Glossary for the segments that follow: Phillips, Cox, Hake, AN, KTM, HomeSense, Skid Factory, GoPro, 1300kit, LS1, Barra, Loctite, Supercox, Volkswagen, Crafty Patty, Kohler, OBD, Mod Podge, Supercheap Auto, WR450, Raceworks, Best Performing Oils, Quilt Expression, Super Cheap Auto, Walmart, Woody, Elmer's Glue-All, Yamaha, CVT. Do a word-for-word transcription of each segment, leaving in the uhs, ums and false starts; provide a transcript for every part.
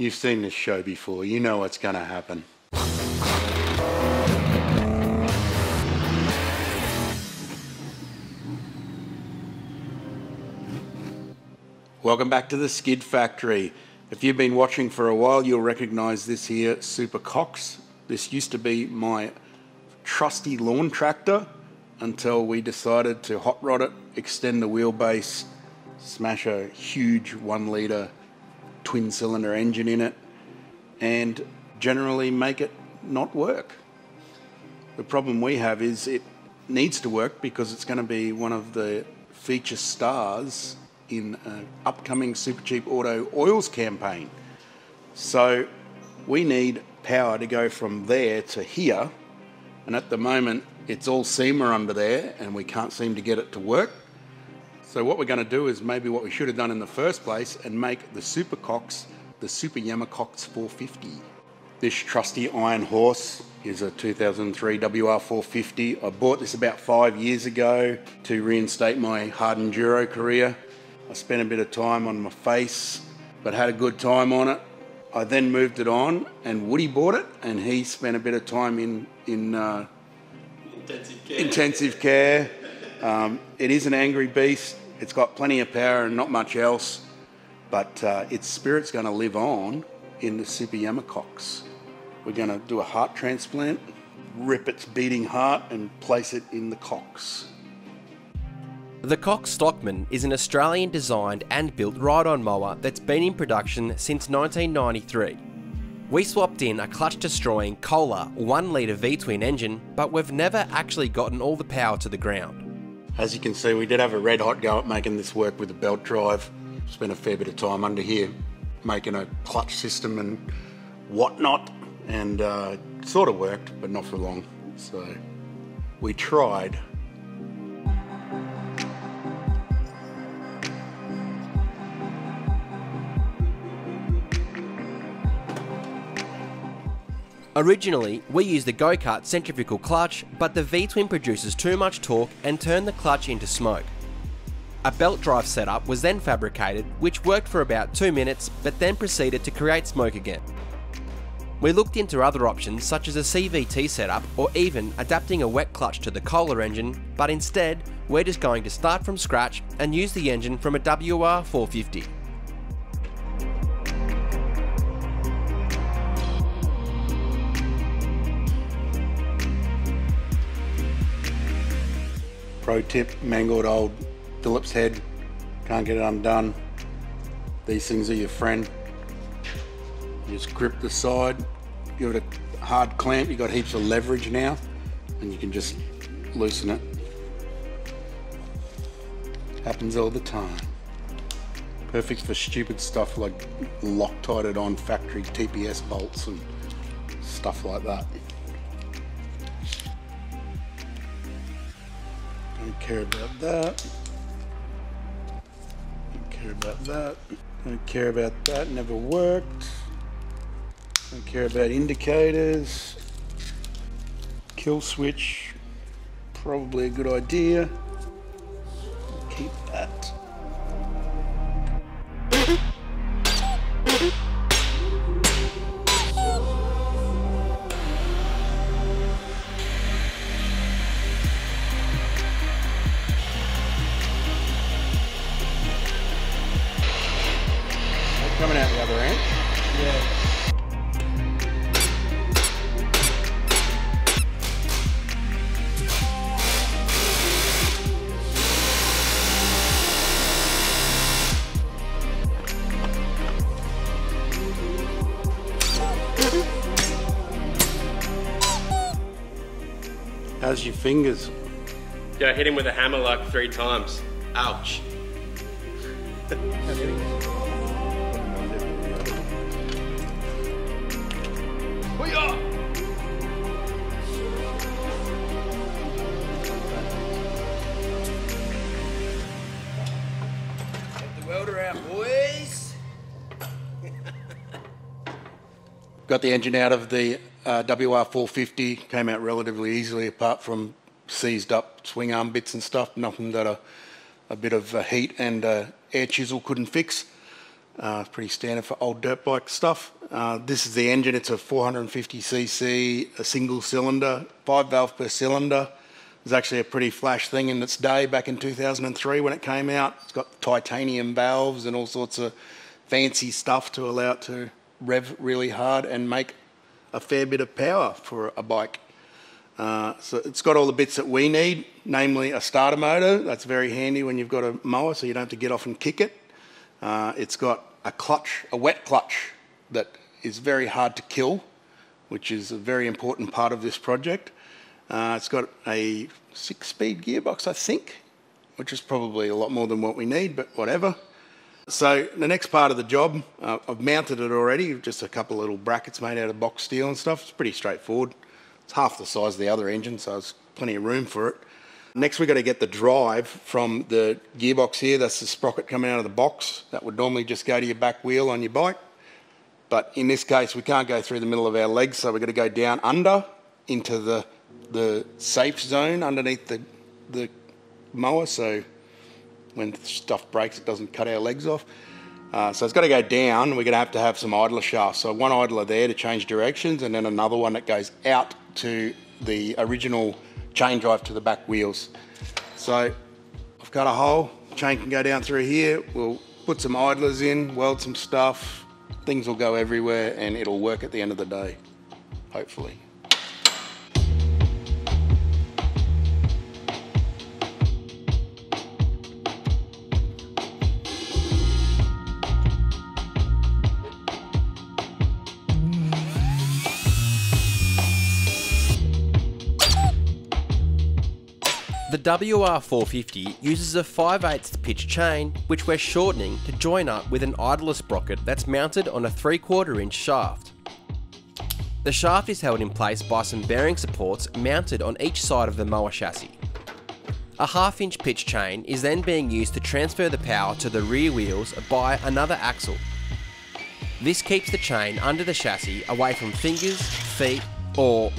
You've seen this show before, you know what's gonna happen. Welcome back to the Skid Factory. If you've been watching for a while, you'll recognize this here Super Cox. This used to be my trusty lawn tractor until we decided to hot rod it, extend the wheelbase, smash a huge one litre twin cylinder engine in it, and generally make it not work. The problem we have is it needs to work because it's going to be one of the feature stars in an upcoming Super Cheap Auto oils campaign. So we need power to go from there to here, and at the moment it's all seamer under there and we can't seem to get it to work. So what we're going to do is maybe what we should have done in the first place and make the Super Cox the Super Yamaha four fifty. This trusty iron horse is a two thousand three W R four fifty. I bought this about five years ago to reinstate my hard enduro career. I spent a bit of time on my face, but had a good time on it. I then moved it on, and Woody bought it, and he spent a bit of time in in uh, intensive care. Intensive care. Um, it is an angry beast. It's got plenty of power and not much else, but uh, its spirit's going to live on in the Super Yamaha. We're going to do a heart transplant, rip its beating heart, and place it in the Cox. The Cox Stockman is an Australian designed and built ride-on mower that's been in production since nineteen ninety-three. We swapped in a clutch-destroying Kohler one litre V-twin engine, but we've never actually gotten all the power to the ground. As you can see, we did have a red-hot go at making this work with a belt drive. Spent a fair bit of time under here making a clutch system and whatnot, and uh, it sort of worked, but not for long. So we tried. Originally, we used the go-kart centrifugal clutch, but the V-twin produces too much torque and turned the clutch into smoke. A belt drive setup was then fabricated, which worked for about two minutes, but then proceeded to create smoke again. We looked into other options such as a C V T setup or even adapting a wet clutch to the Kohler engine, but instead, we're just going to start from scratch and use the engine from a W R four fifty. Pro tip, mangled old Phillips head, can't get it undone. These things are your friend. You just grip the side, give it a hard clamp, you've got heaps of leverage now, and you can just loosen it. Happens all the time. Perfect for stupid stuff like Loctited on factory T P S bolts and stuff like that. Don't care about that. Don't care about that. Don't care about that. Never worked. Don't care about indicators. Kill switch. Probably a good idea. Keep that. Coming out the other end. Yeah. How's your fingers? Yeah, I hit him with a hammer like three times. Ouch. Got the engine out of the uh, W R four fifty, came out relatively easily apart from seized up swing arm bits and stuff, nothing that a, a bit of uh, heat and uh, air chisel couldn't fix. Uh, pretty standard for old dirt bike stuff. Uh, this is the engine. It's a four hundred fifty c c, a single cylinder, five valve per cylinder. It was actually a pretty flash thing in its day back in two thousand three when it came out. It's got titanium valves and all sorts of fancy stuff to allow it to rev really hard and make a fair bit of power for a bike. Uh, so it's got all the bits that we need, namely a starter motor. That's very handy when you've got a mower so you don't have to get off and kick it. Uh, it's got a clutch, a wet clutch, that is very hard to kill, which is a very important part of this project. Uh, it's got a six-speed gearbox, I think, which is probably a lot more than what we need, but whatever. So the next part of the job, uh, I've mounted it already, just a couple of little brackets made out of box steel and stuff. It's pretty straightforward. It's half the size of the other engine, so there's plenty of room for it. Next, we've got to get the drive from the gearbox here. That's the sprocket coming out of the box. That would normally just go to your back wheel on your bike. But in this case, we can't go through the middle of our legs, so we've got to go down under into the the safe zone underneath the, the mower, so when stuff breaks it doesn't cut our legs off. Uh, so it's got to go down. We're going to have to have some idler shafts, so one idler there to change directions, and then another one that goes out to the original chain drive to the back wheels. So I've cut a hole, chain can go down through here, we'll put some idlers in, weld some stuff, things will go everywhere and it'll work at the end of the day, hopefully. The W R four fifty uses a five eighths pitch chain, which we're shortening to join up with an idler sprocket that's mounted on a three quarter inch shaft. The shaft is held in place by some bearing supports mounted on each side of the mower chassis. A half inch pitch chain is then being used to transfer the power to the rear wheels by another axle. This keeps the chain under the chassis away from fingers, feet, or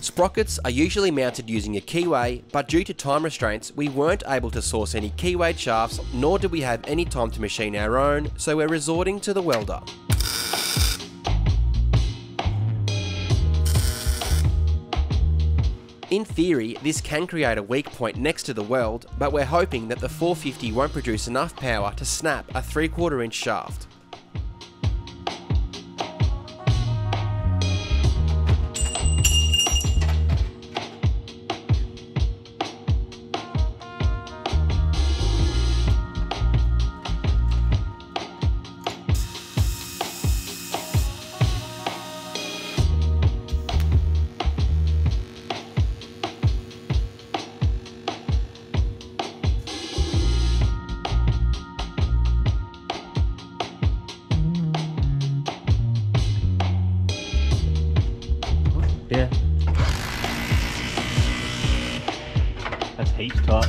sprockets are usually mounted using a keyway, but due to time restraints we weren't able to source any keywayed shafts, nor did we have any time to machine our own, so we're resorting to the welder. In theory, this can create a weak point next to the weld, but we're hoping that the four fifty won't produce enough power to snap a three quarter inch shaft. Yeah. That's heaps tight.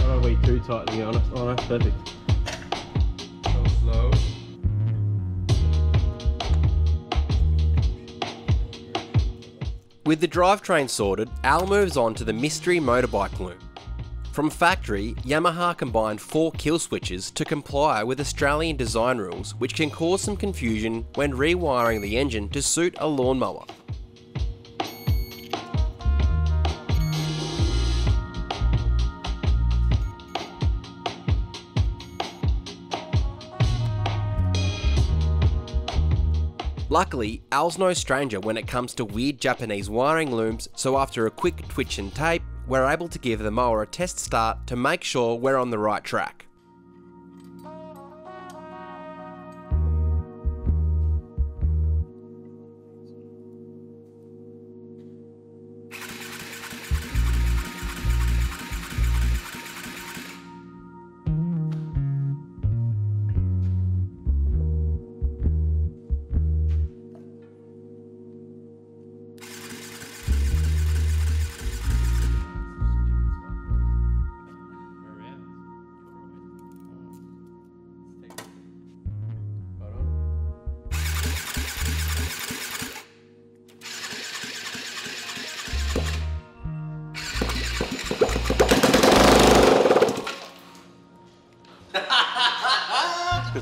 Not way too tight, to be honest. Oh, that's perfect. So slow. With the drivetrain sorted, Al moves on to the mystery motorbike loom. From factory, Yamaha combined four kill switches to comply with Australian design rules, which can cause some confusion when rewiring the engine to suit a lawnmower. Luckily, Al's no stranger when it comes to weird Japanese wiring looms, so after a quick twitch and tape, we're able to give the mower a test start to make sure we're on the right track.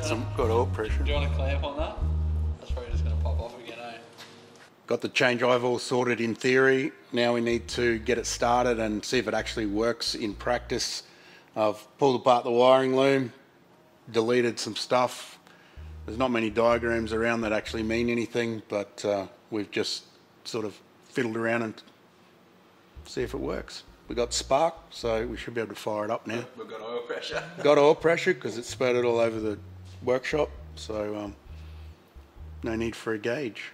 got some good oil pressure. Do you want to clamp on that? That's probably just going to pop off again, eh? Got the change drive all sorted in theory. Now we need to get it started and see if it actually works in practice. I've pulled apart the wiring loom, deleted some stuff. There's not many diagrams around that actually mean anything, but uh, we've just sort of fiddled around and see if it works. We got spark, so we should be able to fire it up now. We've got oil pressure. Got oil pressure because it spurted all over the workshop, so um, no need for a gauge.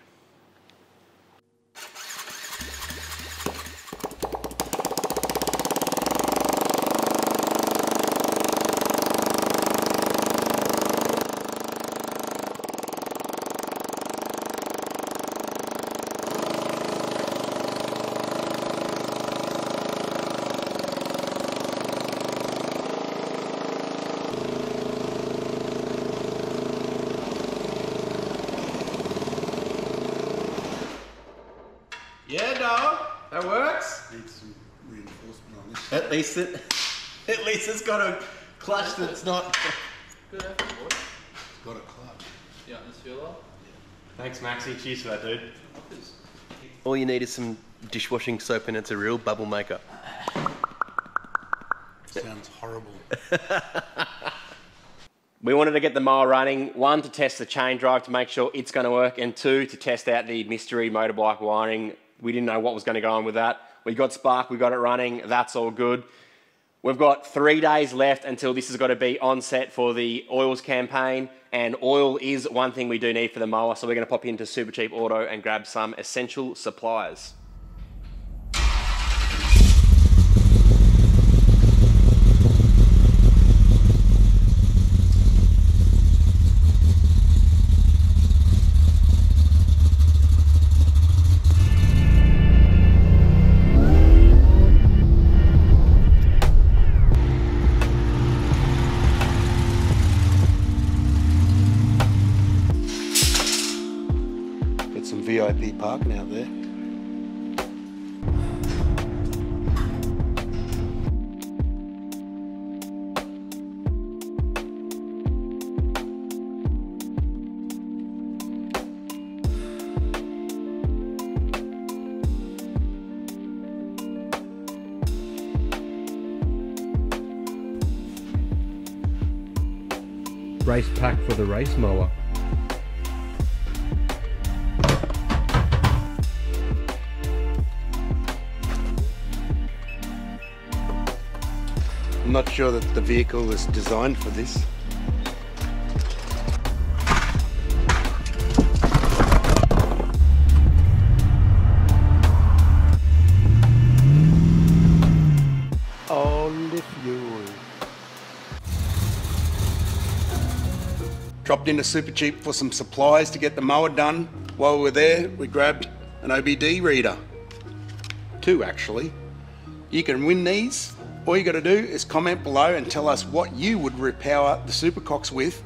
That works. Needs some reinforcement on this. At least it, at least it's got a clutch that's not. Good effort, boy. It's got a clutch. Yeah, this feel up. Yeah. Thanks, Maxi. Cheers for that, dude. All you need is some dishwashing soap, and it's a real bubble maker. Sounds horrible. We wanted to get the mower running, one, to test the chain drive to make sure it's going to work, and two, to test out the mystery motorbike wiring. We didn't know what was going to go on with that. We got spark, we got it running, that's all good. We've got three days left until this has got to be on set for the oils campaign, and oil is one thing we do need for the mower, so we're going to pop into Super Cheap Auto and grab some essential supplies. V I P parking out there. Race pack for the race mower. I'm not sure that the vehicle is designed for this. Only fuel. Dropped into Super Cheap for some supplies to get the mower done. While we were there, we grabbed an O B D reader. Two, actually. You can win these. All you got to do is comment below and tell us what you would repower the Supercox with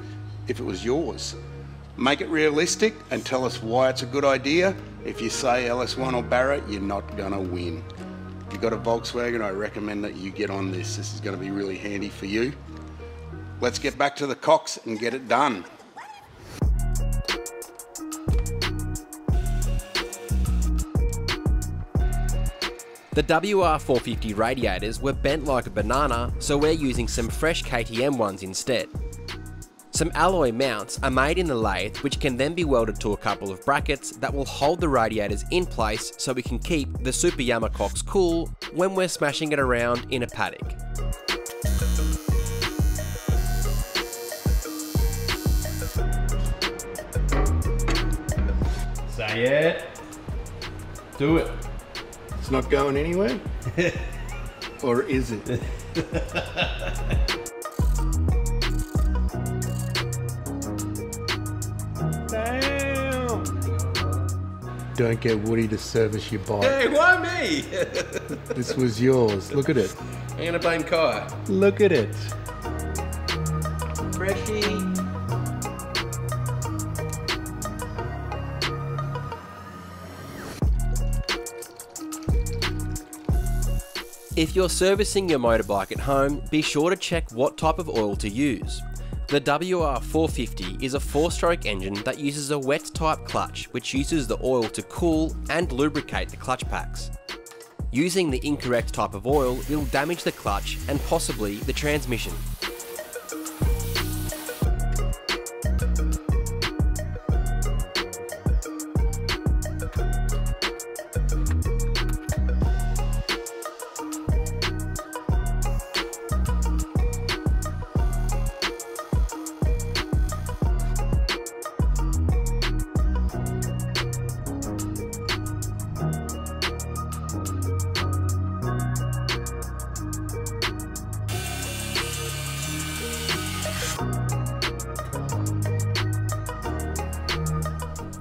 if it was yours. Make it realistic and tell us why it's a good idea. If you say L S one or Barra, you're not going to win. If you've got a Volkswagen, I recommend that you get on this. This is going to be really handy for you. Let's get back to the Cox and get it done. The W R four fifty radiators were bent like a banana, so we're using some fresh K T M ones instead. Some alloy mounts are made in the lathe, which can then be welded to a couple of brackets that will hold the radiators in place so we can keep the Super Yamaha Cox cool when we're smashing it around in a paddock. Say it. Do it. It's not going anywhere? Or is it? Damn! Don't get Woody to service your bike. Hey, why me? This was yours. Look at it. I'm gonna blame Kai. Look at it. Freshie. If you're servicing your motorbike at home, be sure to check what type of oil to use. The W R four fifty is a four-stroke engine that uses a wet-type clutch which uses the oil to cool and lubricate the clutch packs. Using the incorrect type of oil will damage the clutch and possibly the transmission.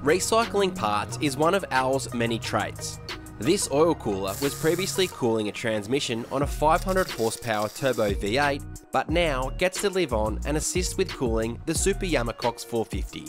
Recycling parts is one of Owl's many traits. This oil cooler was previously cooling a transmission on a five hundred horsepower turbo V eight, but now gets to live on and assist with cooling the Super Yamaha four fifty.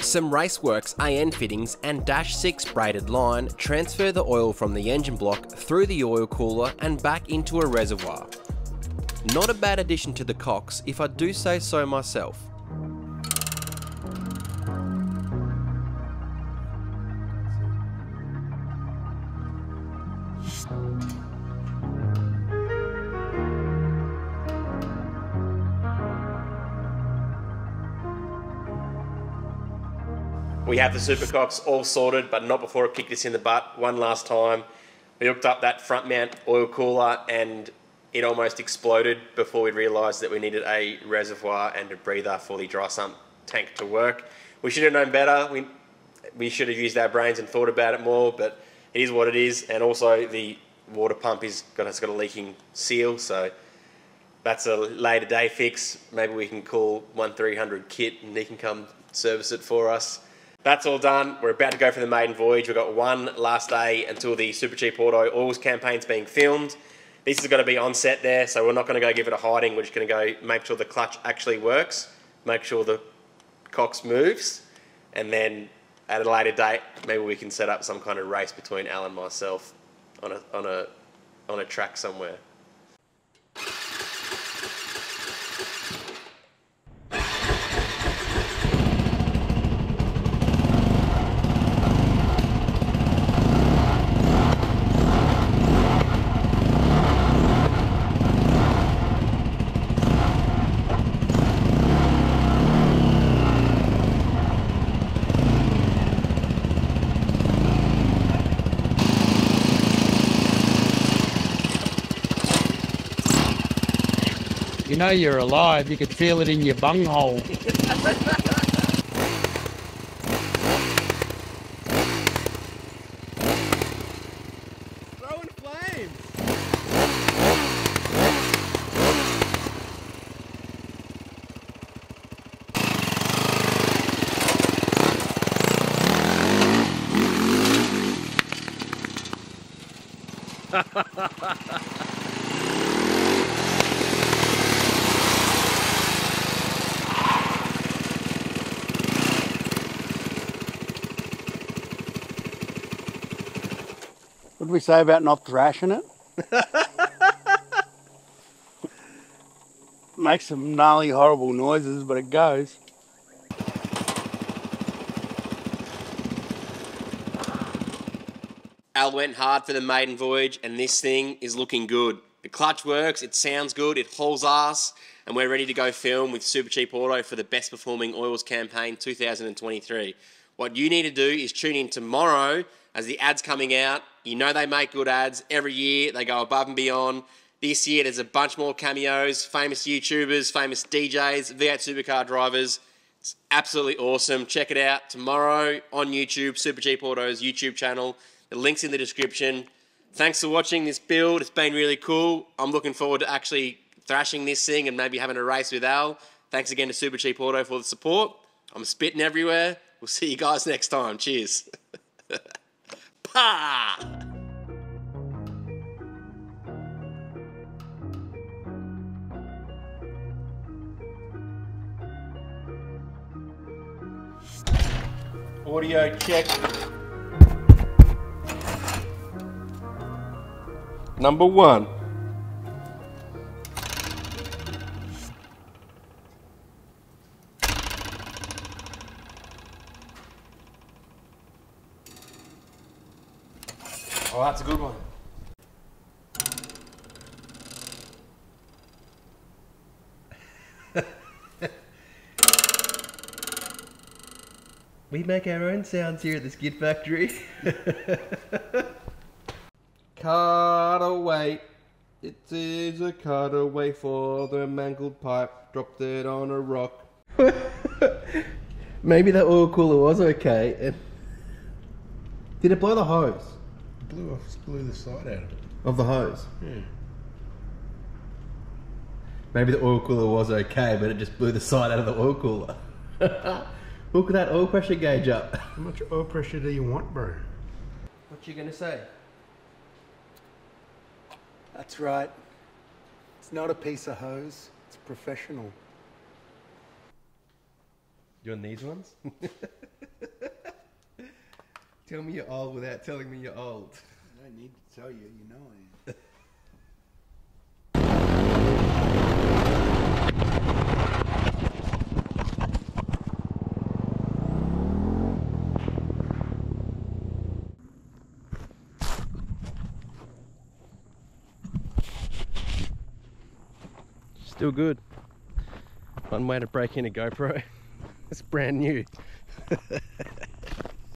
Some Raceworks A N fittings and dash six braided line transfer the oil from the engine block through the oil cooler and back into a reservoir. Not a bad addition to the cox if I do say so myself. We have the supercox all sorted, but not before it kicked us in the butt one last time. We hooked up that front mount oil cooler and it almost exploded before we realised that we needed a reservoir and a breather for the dry sump tank to work. We should have known better. We, we should have used our brains and thought about it more, but it is what it is. And also the water pump is got, it's got a leaking seal, so that's a later day fix. Maybe we can call thirteen hundred kit and he can come service it for us. That's all done. We're about to go for the maiden voyage. We've got one last day until the Super Cheap Auto Oils campaign's being filmed. This is going to be on set there, so we're not going to go give it a hiding. We're just going to go make sure the clutch actually works, make sure the cox moves, and then at a later date, maybe we can set up some kind of race between Al and myself on a, on a, on a track somewhere. You know you're alive, you could feel it in your bunghole. Throwing flames! What did we say about not thrashing it? Makes some gnarly, horrible noises, but it goes. Al went hard for the maiden voyage, and this thing is looking good. The clutch works, it sounds good, it hauls ass, and we're ready to go film with Super Cheap Auto for the Best Performing Oils Campaign two thousand twenty-three. What you need to do is tune in tomorrow as the ad's coming out. You know they make good ads every year. They go above and beyond. This year there's a bunch more cameos, famous YouTubers, famous D Js, V eight supercar drivers. It's absolutely awesome. Check it out tomorrow on YouTube, Super Cheap Auto's YouTube channel. The link's in the description. Thanks for watching this build. It's been really cool. I'm looking forward to actually thrashing this thing and maybe having a race with Al. Thanks again to Super Cheap Auto for the support. I'm spitting everywhere. We'll see you guys next time. Cheers. Pa! Audio check. Number one. Oh, that's a good one. We make our own sounds here at the Skid Factory. Cutaway. It is a cutaway for the mangled pipe. Dropped it on a rock. Maybe that oil cooler was okay. It... Did it blow the hose? It blew off, blew the side out of it. Of the hose? Yeah. Maybe the oil cooler was okay, but it just blew the side out of the oil cooler. Hook that oil pressure gauge up. How much oil pressure do you want, bro? What you gonna say? That's right. It's not a piece of hose. It's professional. You on these ones? Tell me you're old without telling me you're old. I don't need to tell you. You know I am. Still good. One way to break in a GoPro. It's brand new.